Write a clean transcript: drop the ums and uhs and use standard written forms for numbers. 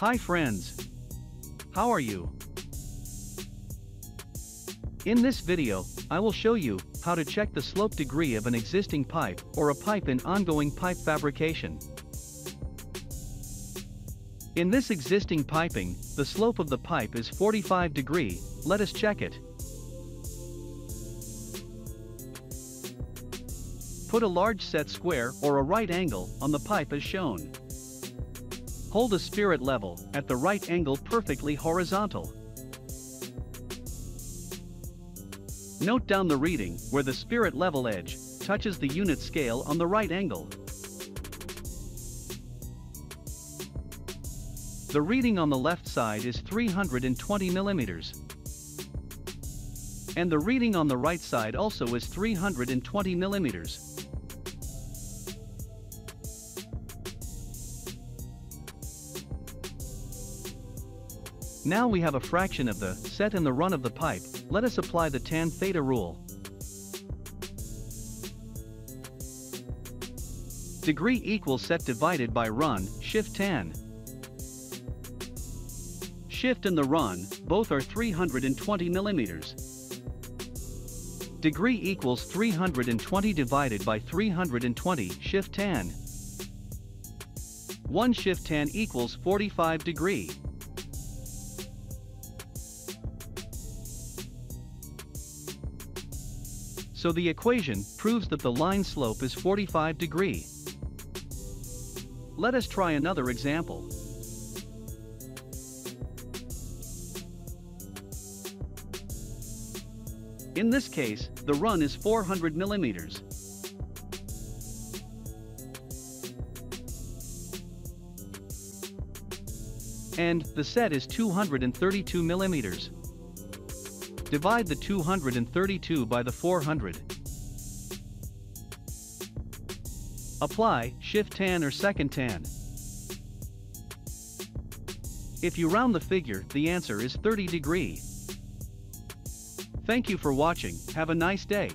Hi friends! How are you? In this video, I will show you how to check the slope degree of an existing pipe or a pipe in ongoing pipe fabrication. In this existing piping, the slope of the pipe is 45 degree, let us check it. Put a large set square or a right angle on the pipe as shown. Hold a spirit level at the right angle perfectly horizontal. Note down the reading where the spirit level edge touches the unit scale on the right angle. The reading on the left side is 320 millimeters. And the reading on the right side also is 320 millimeters. Now we have a fraction of the set and the run of the pipe, let us apply the tan theta rule. Degree equals set divided by run, shift tan. Shift and the run, both are 320 millimeters. Degree equals 320 divided by 320, shift tan. 1 shift tan equals 45 degree. So the equation proves that the line slope is 45 degree. Let us try another example. In this case, the run is 400 millimeters. And the set is 232 millimeters. Divide the 232 by the 400. Apply shift tan or second tan. If you round the figure, the answer is 30 degree. Thank you for watching, have a nice day.